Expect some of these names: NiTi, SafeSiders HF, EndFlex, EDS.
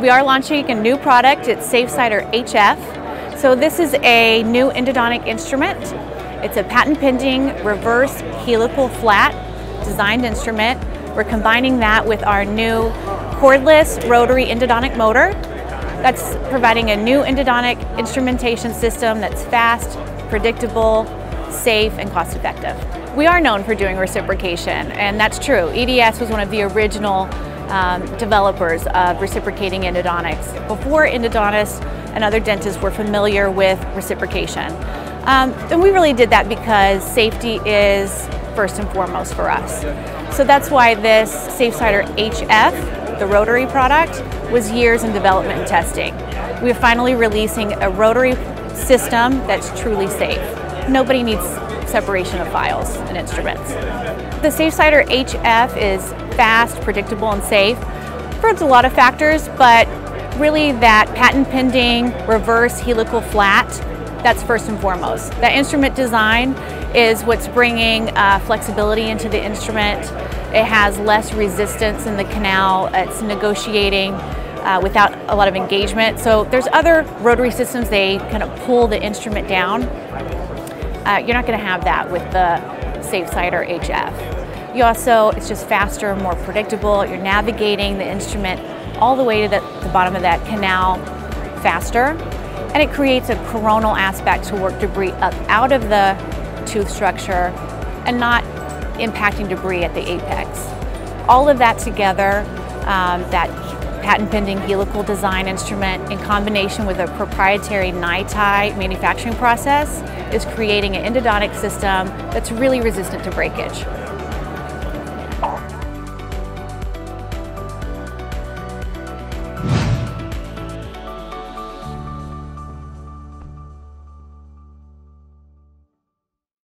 We are launching a new product. It's SafeSider HF. So this is a new endodontic instrument. It's a patent-pending reverse helical flat designed instrument. We're combining that with our new cordless rotary endodontic motor. That's providing a new endodontic instrumentation system that's fast, predictable, safe, and cost-effective. We are known for doing reciprocation, and that's true. EDS was one of the original developers of reciprocating endodontics. Before endodontists and other dentists were familiar with reciprocation. And we really did that because safety is first and foremost for us. So that's why this SafeSider HF, the rotary product, was years in development and testing. We're finally releasing a rotary system that's truly safe. Nobody needs separation of files and instruments. The SafeSider HF is fast, predictable, and safe for a lot of factors, but really that patent-pending reverse helical flat, that's first and foremost. That instrument design is what's bringing flexibility into the instrument. It has less resistance in the canal. It's negotiating without a lot of engagement. So there's other rotary systems, they kind of pull the instrument down. You're not going to have that with the SafeSider HF. You also, it's just faster, more predictable. You're navigating the instrument all the way to the bottom of that canal faster. And it creates a coronal aspect to work debris up out of the tooth structure and not impacting debris at the apex. All of that together, that patent-pending helical design instrument in combination with a proprietary NiTi manufacturing process is creating an endodontic system that's really resistant to breakage.